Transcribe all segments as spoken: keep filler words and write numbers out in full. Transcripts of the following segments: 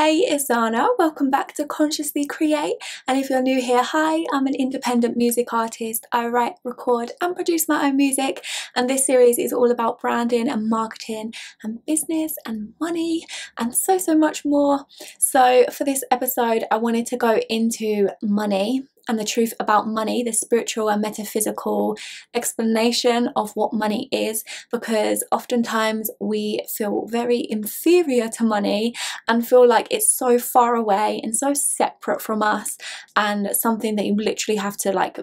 Hey, it's Zana. Welcome back to Consciously Create, and if you're new here, hi, I'm an independent music artist. I write, record and produce my own music, and this series is all about branding and marketing and business and money and so so much more. So for this episode I wanted to go into money and the truth about money, the spiritual and metaphysical explanation of what money is, because oftentimes we feel very inferior to money and feel like it's so far away and so separate from us and something that you literally have to like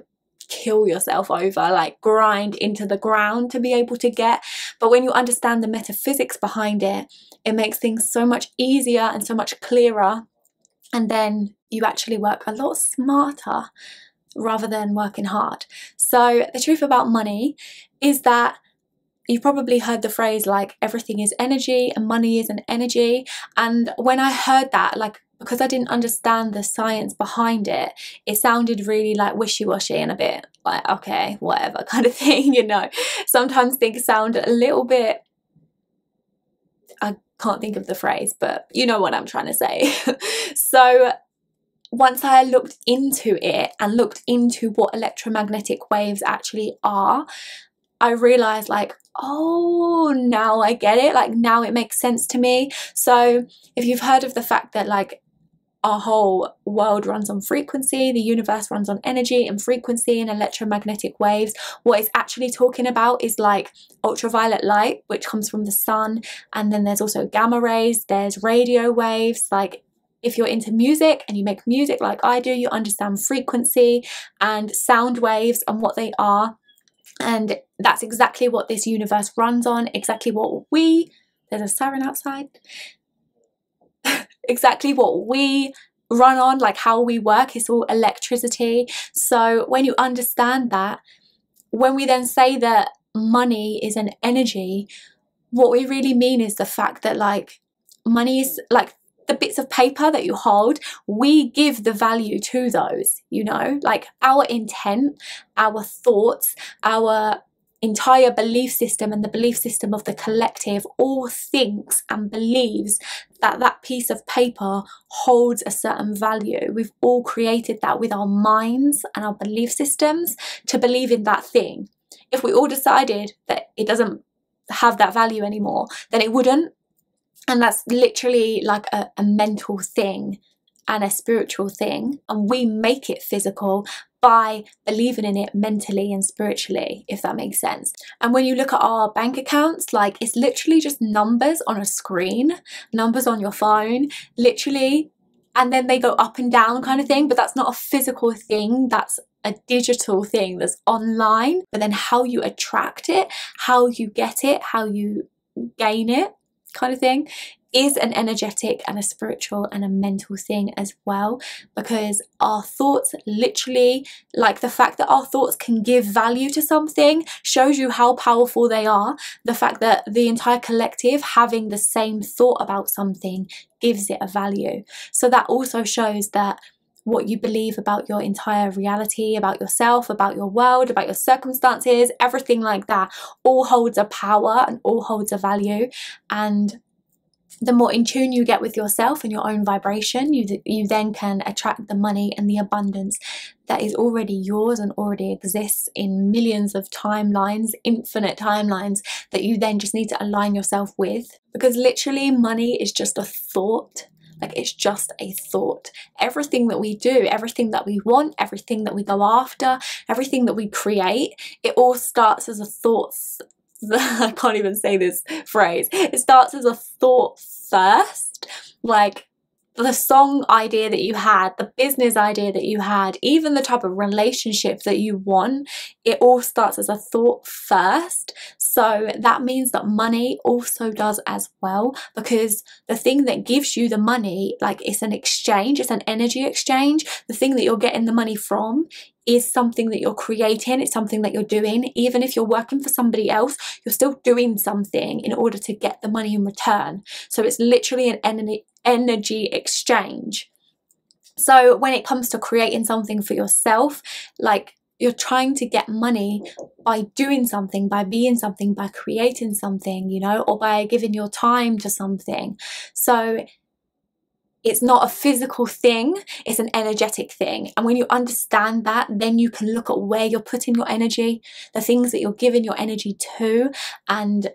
kill yourself over, like grind into the ground to be able to get. But when you understand the metaphysics behind it, it makes things so much easier and so much clearer, and then you actually work a lot smarter rather than working hard. So the truth about money is that you've probably heard the phrase like everything is energy and money is an energy. And when I heard that, like, because I didn't understand the science behind it, it sounded really like wishy-washy and a bit like, okay, whatever kind of thing, you know. Sometimes things sound a little bit, I can't think of the phrase, but you know what I'm trying to say. So once I looked into it and looked into what electromagnetic waves actually are, I realized like, oh, now I get it. Like now it makes sense to me. So if you've heard of the fact that like our whole world runs on frequency, the universe runs on energy and frequency and electromagnetic waves, what it's actually talking about is like ultraviolet light, which comes from the sun. And then there's also gamma rays, there's radio waves. Like if you're into music and you make music like I do, you understand frequency and sound waves and what they are. And that's exactly what this universe runs on, exactly what we, there's a siren outside, exactly what we run on, like how we work, it's all electricity. So when you understand that, when we then say that money is an energy, what we really mean is the fact that like money is like the bits of paper that you hold, we give the value to those, you know, like our intent, our thoughts, our entire belief system and the belief system of the collective all thinks and believes that that piece of paper holds a certain value. We've all created that with our minds and our belief systems to believe in that thing. If we all decided that it doesn't have that value anymore, then it wouldn't. And that's literally like a, a mental thing and a spiritual thing. And we make it physical by believing in it mentally and spiritually, if that makes sense. And when you look at our bank accounts, like it's literally just numbers on a screen, numbers on your phone, literally. And then they go up and down kind of thing. But that's not a physical thing. That's a digital thing that's online. But then how you attract it, how you get it, how you gain it, kind of thing is an energetic and a spiritual and a mental thing as well, because our thoughts literally, like the fact that our thoughts can give value to something shows you how powerful they are. The fact that the entire collective having the same thought about something gives it a value. So that also shows that what you believe about your entire reality, about yourself, about your world, about your circumstances, everything like that, all holds a power and all holds a value. And the more in tune you get with yourself and your own vibration, you, th you then can attract the money and the abundance that is already yours and already exists in millions of timelines, infinite timelines, that you then just need to align yourself with. Because literally money is just a thought. Like it's just a thought. Everything that we do, everything that we want, everything that we go after, everything that we create, it all starts as a thought. I can't even say this phrase. It starts as a thought first. Like the song idea that you had, the business idea that you had, even the type of relationship that you want, it all starts as a thought first. So that means that money also does as well, because the thing that gives you the money, like it's an exchange, it's an energy exchange. The thing that you're getting the money from is something that you're creating, it's something that you're doing. Even if you're working for somebody else, you're still doing something in order to get the money in return. So it's literally an energy energy exchange. So when it comes to creating something for yourself, like you're trying to get money by doing something, by being something, by creating something, you know, or by giving your time to something. So It's not a physical thing, it's an energetic thing. And when you understand that, then you can look at where you're putting your energy, the things that you're giving your energy to, and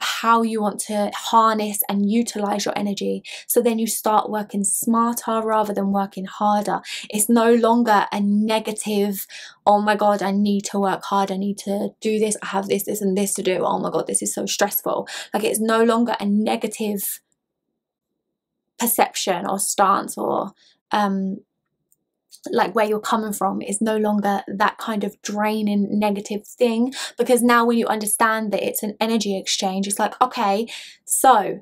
how you want to harness and utilize your energy. So then you start working smarter rather than working harder. It's no longer a negative, oh my God, I need to work hard, I need to do this, I have this, this, and this to do. Oh my God, this is so stressful. Like, it's no longer a negative perception or stance, or um like where you're coming from is no longer that kind of draining negative thing, because now when you understand that it's an energy exchange, it's like, okay, so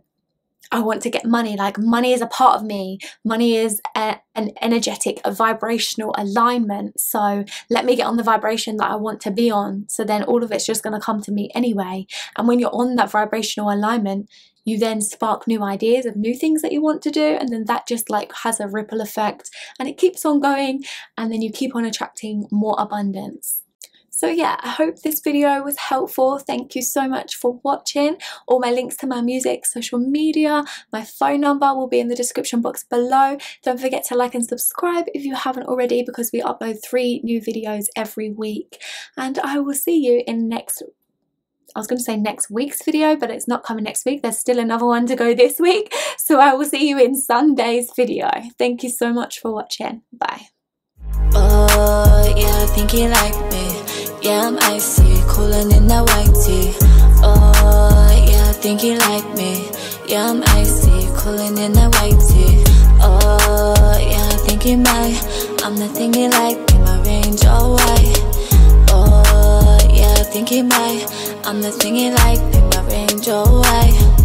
I want to get money, like money is a part of me, money is a, an energetic, a vibrational alignment, so let me get on the vibration that I want to be on, so then all of it's just going to come to me anyway. And when you're on that vibrational alignment, you then spark new ideas of new things that you want to do, and then that just like has a ripple effect and it keeps on going, and then you keep on attracting more abundance. So yeah, I hope this video was helpful. Thank you so much for watching. All my links to my music, social media, my phone number will be in the description box below. Don't forget to like and subscribe if you haven't already, because we upload three new videos every week. And I will see you in next video. I was going to say next week's video, but it's not coming next week. There's still another one to go this week. So I will see you in Sunday's video. Thank you so much for watching. Bye. Oh, yeah, I think you like me. Yeah, I'm icy, cooling in that white tea. Oh, yeah, I think you like me. Yeah, I'm icy, cooling in that white tea. Oh, yeah, I think you might. I'm the thing you like in my range, all white. Oh, yeah, I think you might. I'm the thing you like, pick my range, oh, why?